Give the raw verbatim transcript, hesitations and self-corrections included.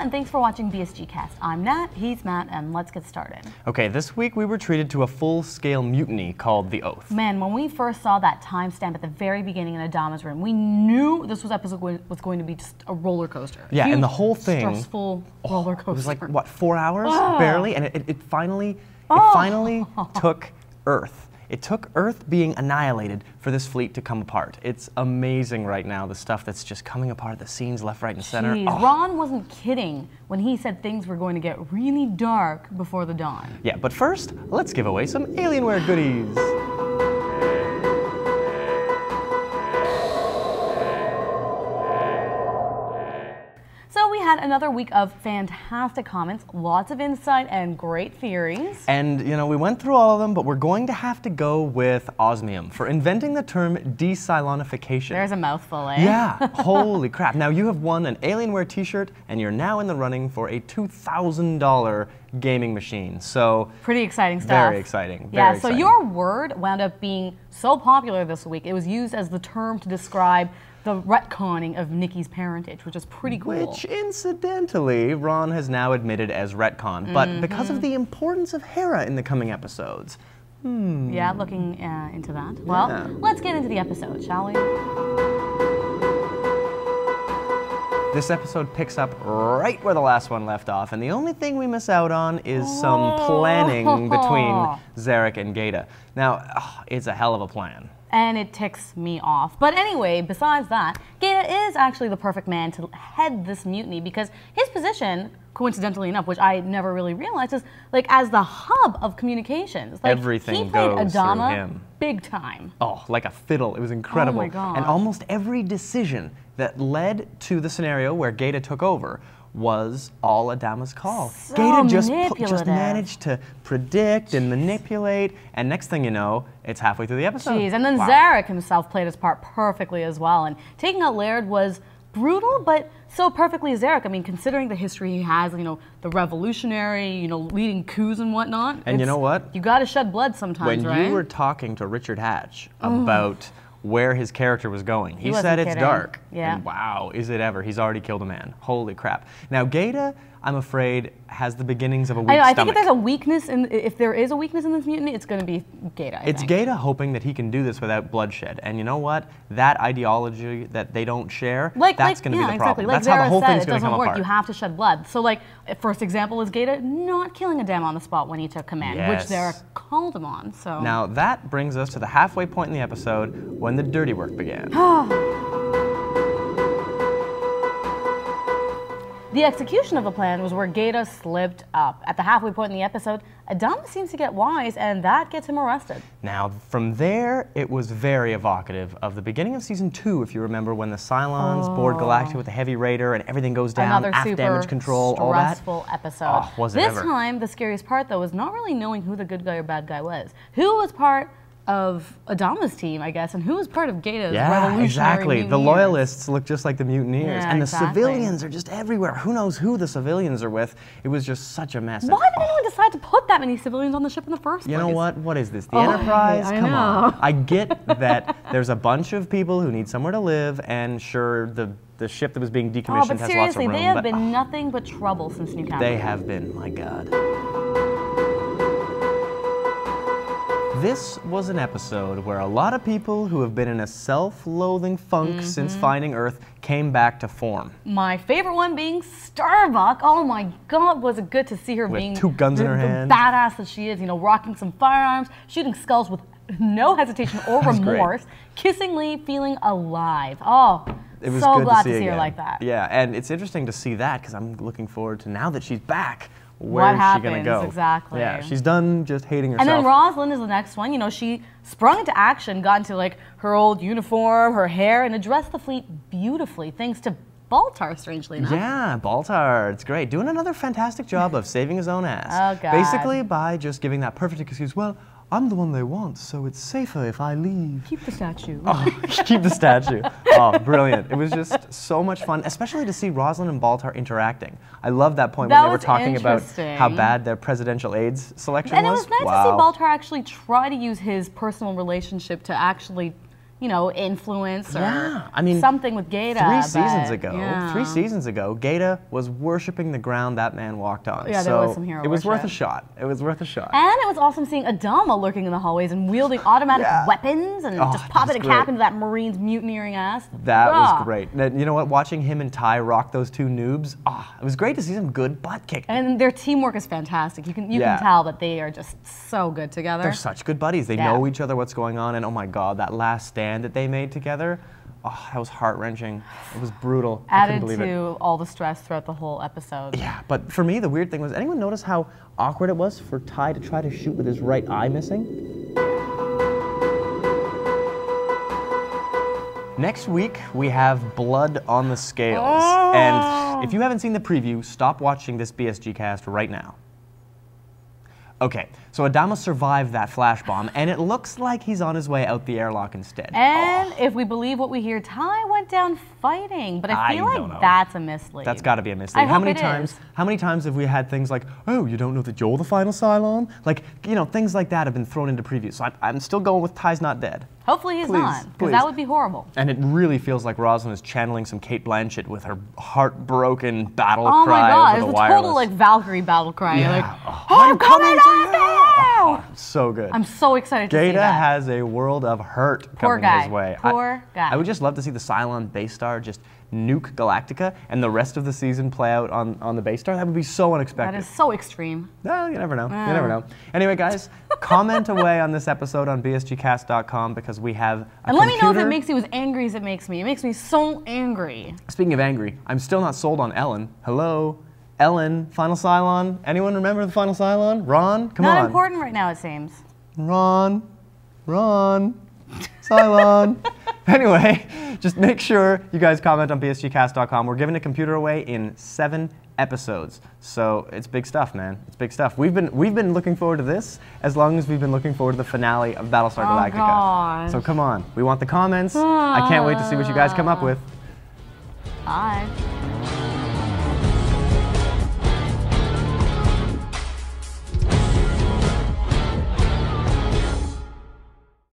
and thanks for watching B S G Cast. I'm Nat, he's Matt, and let's get started. Okay, this week we were treated to a full-scale mutiny called The Oath. Man, when we first saw that timestamp at the very beginning in Adama's room, we knew this was episode was going to be just a roller coaster. Yeah, huge, and the whole thing, stressful oh, roller coaster. It was like what, four hours, oh. barely, and it, it finally, oh. it finally took Earth. It took Earth being annihilated for this fleet to come apart. It's amazing right now, the stuff that's just coming apart, the scenes left, right, and center. Jeez, oh. Ron wasn't kidding when he said things were going to get really dark before the dawn. Yeah, but first, let's give away some Alienware goodies. Another week of fantastic comments, lots of insight, and great theories. And, you know, we went through all of them, but we're going to have to go with Osmium for inventing the term de-cylonification. There's a mouthful, eh? Yeah, holy crap. Now, you have won an Alienware t-shirt, and you're now in the running for a two thousand dollar gaming machine. So pretty exciting stuff. Very exciting. Very yeah, so exciting. Your word wound up being so popular this week, it was used as the term to describe the retconning of Nikki's parentage, which is pretty cool. Which, incidentally, Ron has now admitted as retcon, mm-hmm. but because of the importance of Hera in the coming episodes. Hmm. Yeah, looking uh, into that. Yeah. Well, let's get into the episode, shall we? This episode picks up right where the last one left off, and the only thing we miss out on is some planning between Zarek and Gaeta. Now, oh, it's a hell of a plan. And it ticks me off. But anyway, besides that, Gaeta is actually the perfect man to head this mutiny because his position, coincidentally enough, which I never really realized, is like as the hub of communications. Like, everything he played goes Adama through him. Big time. Oh, like a fiddle. It was incredible. Oh my God. And almost every decision that led to the scenario where Gaeta took over was all Adama's call. So Gaeta just, just managed to predict and manipulate, and next thing you know, it's halfway through the episode. Jeez, and then wow. Zarek himself played his part perfectly as well, and taking out Laird was brutal, but so perfectly Zarek. I mean, considering the history he has, you know, the revolutionary, you know, leading coups and whatnot. And you know what? You gotta shed blood sometimes, when right? When you were talking to Richard Hatch about Ooh. where his character was going. He, he said it's kidding. dark. Yeah. And wow, is it ever. He's already killed a man. Holy crap. Now Gaeta, I'm afraid, has the beginnings of a weak I know, stomach. I think if there's a weakness, in, if there is a weakness in this mutiny, it's going to be Gaeta, I It's think. Gaeta hoping that he can do this without bloodshed. And you know what? That ideology that they don't share, like, that's like, going to yeah, be the problem. Exactly. Like that's Zara how the whole said, thing's going to come work. apart. You have to shed blood. So like, first example is Gaeta not killing Adama on the spot when he took command, yes. which Zarek called him on. So now that brings us to the halfway point in the episode when the dirty work began. The execution of the plan was where Gaeta slipped up. At the halfway point in the episode, Adama seems to get wise, and that gets him arrested. Now, from there, it was very evocative of the beginning of season two, if you remember, when the Cylons oh. board Galactica with the Heavy Raider and everything goes down, Another aft super damage control, all that. stressful episode. Oh, was it this ever. time, the scariest part, though, was not really knowing who the good guy or bad guy was. Who was part of Adama's team, I guess, and who was part of Gaeta's yeah, revolutionary exactly. mutineers. The loyalists look just like the mutineers, yeah, and exactly. the civilians are just everywhere. Who knows who the civilians are with? It was just such a mess. Why and, did oh. anyone decide to put that many civilians on the ship in the first you place? You know what? What is this? The oh, Enterprise? I, I Come know. on. I get that there's a bunch of people who need somewhere to live, and sure, the the ship that was being decommissioned oh, but has seriously, lots of room. They have but, been oh. nothing but trouble since Newcastle. They have been, my God. This was an episode where a lot of people who have been in a self-loathing funk mm-hmm. since finding Earth came back to form. My favorite one being Starbuck. Oh my God, was it good to see her with being two guns the, in her the hand. badass that she is, you know, rocking some firearms, shooting skulls with no hesitation or remorse, kissingly feeling alive. Oh. It was so good glad to see, to see her like that. Yeah, and it's interesting to see that because I'm looking forward to now that she's back. Where what is happens, she going to go? Exactly. Yeah, she's done just hating herself. And then Rosalind is the next one. You know, she sprung into action, got into like her old uniform, her hair, and addressed the fleet beautifully, thanks to Baltar, strangely enough. Yeah, Baltar. It's great. Doing another fantastic job of saving his own ass. Oh, God. Basically by just giving that perfect excuse, well, I'm the one they want, so it's safer if I leave. Keep the statue. Oh, keep the statue. Oh, brilliant. It was just so much fun, especially to see Rosalind and Baltar interacting. I love that point that when they were talking about how bad their presidential aides selection and was. And it was nice wow. to see Baltar actually try to use his personal relationship to actually you know, influence or yeah. I mean, something with Gaeta. Three seasons ago, yeah. three seasons ago, Gaeta was worshiping the ground that man walked on. Yeah, so there was some hero worship. It was worth a shot. It was worth a shot. And it was awesome seeing Adama lurking in the hallways and wielding automatic yeah. weapons and oh, just popping a cap into that Marine's mutineering ass. That oh. was great. You know what? Watching him and Ty rock those two noobs, ah, oh, it was great to see some good butt kicking. And their teamwork is fantastic. You can you yeah. can tell that they are just so good together. They're such good buddies. They yeah. know each other, what's going on, and oh my God, that last stand that they made together, oh, that was heart-wrenching. It was brutal. Added I couldn't believe to it. all the stress throughout the whole episode. Yeah, but for me, the weird thing was, anyone notice how awkward it was for Ty to try to shoot with his right eye missing? Next week, we have Blood on the Scales. Oh. And if you haven't seen the preview, stop watching this B S G cast right now. Okay, so Adama survived that flash bomb, and it looks like he's on his way out the airlock instead. And oh. if we believe what we hear, Ty went down fighting, but I feel I like that's a mislead. That's got to be a mislead. I how hope many it times? Is. How many times have we had things like, "Oh, you don't know that you're the final Cylon"? Like, you know, things like that have been thrown into previews. So I'm, I'm still going with Ty's not dead. Hopefully he's please, not, because that would be horrible. And it really feels like Rosalind is channeling some Kate Blanchett with her heartbroken battle oh cry God, over the wireless. Oh my God, it's a total like Valkyrie battle cry. Yeah. You're like, oh, I'm, I'm coming after you! Oh, so good. I'm so excited Gaeta to see that. Gaeta has a world of hurt Poor coming guy. his way. Poor I, guy. I would just love to see the Cylon Baystar just nuke Galactica and the rest of the season play out on, on the Baystar. That would be so unexpected. That is so extreme. No, you never know. Mm. You never know. Anyway, guys, comment away on this episode on B S G cast dot com because we have a And let computer. me know if it makes you as angry as it makes me. It makes me so angry. Speaking of angry, I'm still not sold on Ellen. Hello? Ellen, Final Cylon? Anyone remember the Final Cylon? Ron? Come not on. Not important right now, it seems. Ron. Ron. Cylon. Anyway, just make sure you guys comment on B S G cast dot com. We're giving a computer away in seven episodes, so it's big stuff, man. It's big stuff. We've been we've been looking forward to this as long as we've been looking forward to the finale of Battlestar oh Galactica. Gosh. So come on, we want the comments. Ah. I can't wait to see what you guys come up with. Bye.